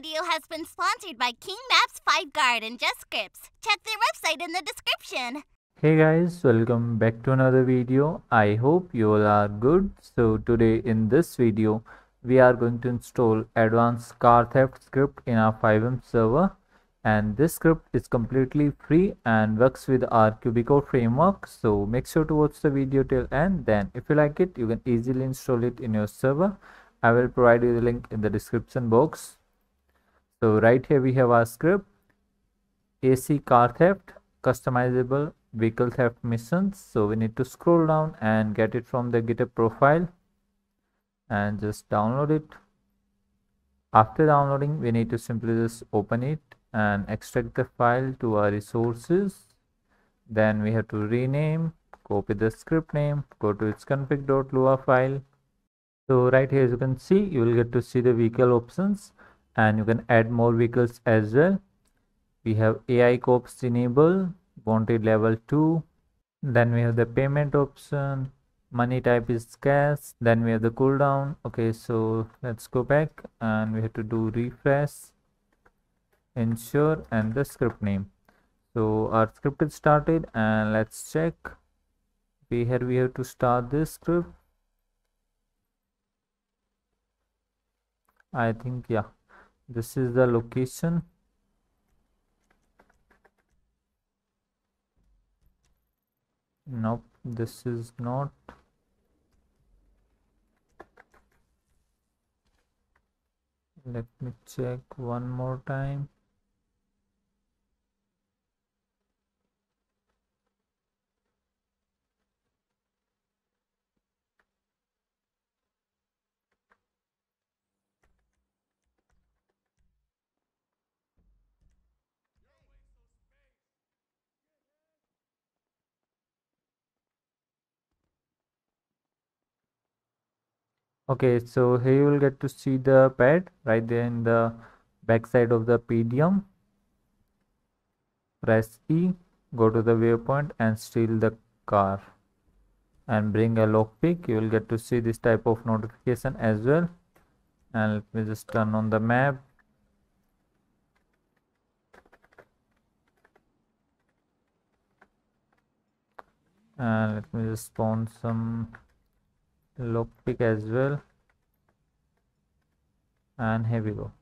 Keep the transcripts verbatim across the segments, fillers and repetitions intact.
video has been sponsored by KingMaps, FiveGuard, and JustScripts. Check their website in the description. Hey guys, welcome back to another video. I hope you all are good. So today in this video, we are going to install advanced car theft script in our FiveM server. And this script is completely free and works with our QBCore framework. So make sure to watch the video till end. Then if you like it, you can easily install it in your server. I will provide you the link in the description box. So right here we have our script. A C Car Theft, customizable vehicle theft missions. So we need to scroll down and get it from the GitHub profile. And just download it. After downloading, we need to simply just open it and extract the file to our resources. Then we have to rename, copy the script name, go to its config.lua file. So right here, as you can see, you will get to see the vehicle options and you can add more vehicles as well. We have A I cops enable, wanted level two. Then we have the payment option, money type is cash. Then we have the cooldown. Okay, so let's go back and we have to do refresh, ensure, and the script name. So our script is started and let's check. We here we have to start this script. I think yeah, this is the location. Nope, this is not. Let me check one more time. Okay, so here you will get to see the pad right there in the back side of the P D M. Press E, go to the waypoint and steal the car and bring a lockpick. You will get to see this type of notification as well. And let me just turn on the map. And let me just spawn some lockpick as well, and here we go.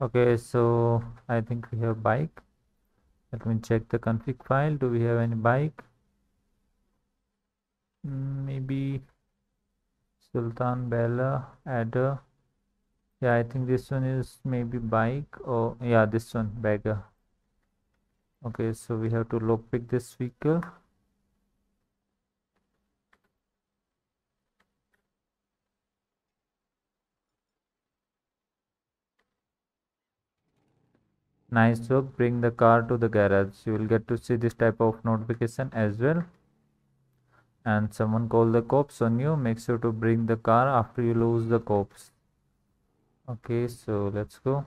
Okay, so I think we have bike. Let me check the config file. Do we have any bike? Maybe Sultan Bella Adder. Yeah, I think this one is maybe bike, or yeah, this one bagger. Okay, so we have to lockpick this vehicle. Nice work, bring the car to the garage. You will get to see this type of notification as well. And someone called the cops on you. Make sure to bring the car after you lose the cops. Okay, so let's go.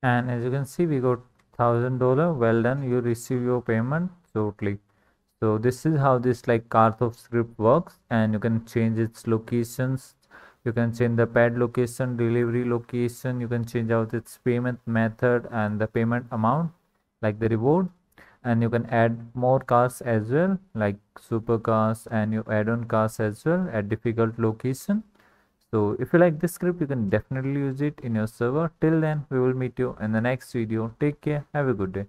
And as you can see, we got thousand dollar. Well done, you receive your payment shortly. So this is how this like car theft script works, and you can change its locations. You can change the pad location, delivery location. You can change out its payment method and the payment amount, like the reward. And you can add more cars as well, like supercars, and you add on cars as well at difficult location. So if you like this script, you can definitely use it in your server. Till then, we will meet you in the next video. Take care. Have a good day.